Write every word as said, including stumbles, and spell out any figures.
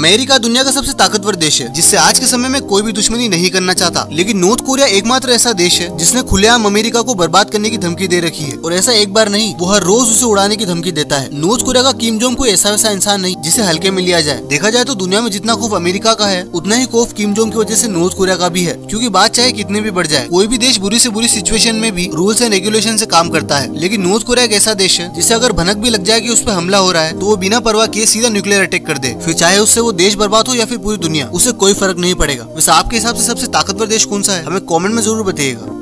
America दुनिया का सबसे ताकतवर देश है जिससे आज के समय में कोई भी दुश्मनी नहीं करना चाहता, लेकिन नॉर्थ कोरिया एकमात्र ऐसा देश है जिसने खुलेआम अमेरिका को बर्बाद करने की धमकी दे रखी है। और ऐसा एक बार नहीं, वो हर रोज उसे उड़ाने की धमकी देता है। नॉर्थ कोरिया का किम जोंग कोई ऐसा वैसा इंसान नहीं जिसे हल्के में लिया जाए। देखा जाए तो दुनिया में जितना खौफ अमेरिका का है उतना ही खौफ किम जोंग की वजह से नॉर्थ कोरिया का भी है, क्योंकि बात चाहे कितनी भी बढ़ जाए, कोई भी देश बुरी से बुरी सिचुएशन में भी रूल्स एंड रेगुलेशन से काम करता है। लेकिन नॉर्थ कोरिया एक ऐसा देश है जिसे अगर भनक भी लग जाए कि उस पर हमला हो रहा है तो वो बिना परवाह किए सीधा न्यूक्लियर अटैक कर दे, फिर चाहे उससे वो देश बर्बाद हो या फिर पूरी दुनिया, उसे कोई फर्क नहीं पड़ेगा। वैसे आपके हिसाब से सबसे ताकतवर देश कौन सा है, हमें कॉमेंट में जरूर बताइएगा।